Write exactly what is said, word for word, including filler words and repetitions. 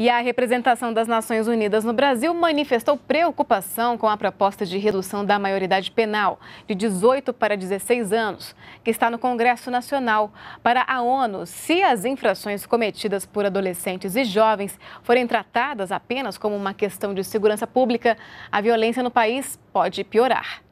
E a representação das Nações Unidas no Brasil manifestou preocupação com a proposta de redução da maioridade penal de dezoito para dezesseis anos, que está no Congresso Nacional, para a ONU, se as infrações cometidas por adolescentes e jovens forem tratadas apenas como uma questão de segurança pública, a violência no país pode piorar.